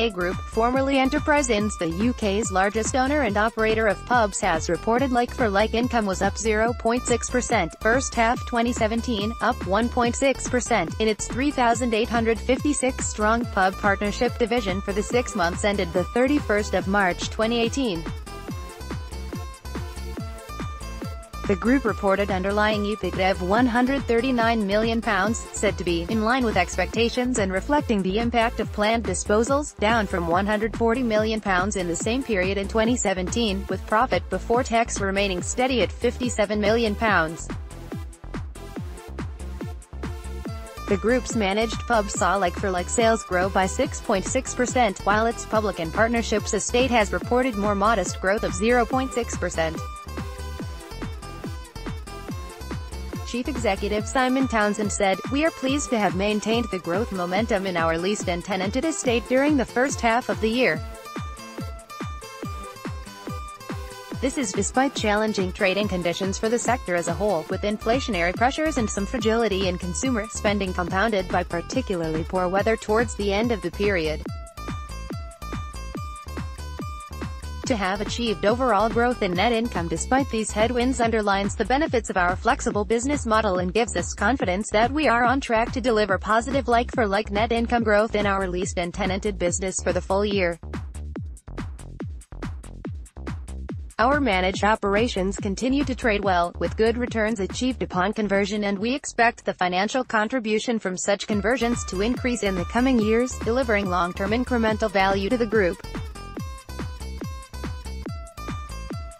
EI Group, formerly Enterprise Inns, the UK's largest owner and operator of pubs, has reported like-for-like income was up 0.6%, first half 2017, up 1.6%, in its 3,856-strong Pub Partnership division for the 6 months ended the 31st of March 2018. The group reported underlying EBITDA of £139 million, said to be in line with expectations and reflecting the impact of planned disposals, down from £140 million in the same period in 2017, with profit before tax remaining steady at £57 million. The group's managed pub saw like-for-like sales grow by 6.6%, while its public and partnerships estate has reported more modest growth of 0.6%. Chief Executive Simon Townsend said, "We are pleased to have maintained the growth momentum in our leased and tenanted estate during the first half of the year. This is despite challenging trading conditions for the sector as a whole, with inflationary pressures and some fragility in consumer spending compounded by particularly poor weather towards the end of the period. To have achieved overall growth in net income despite these headwinds underlines the benefits of our flexible business model and gives us confidence that we are on track to deliver positive like-for-like net income growth in our leased and tenanted business for the full year. Our managed operations continue to trade well, with good returns achieved upon conversion, and we expect the financial contribution from such conversions to increase in the coming years, delivering long-term incremental value to the group.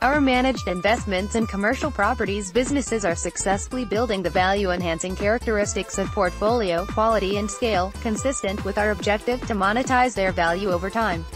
Our managed investments and commercial properties businesses are successfully building the value-enhancing characteristics of portfolio, quality and scale, consistent with our objective to monetize their value over time.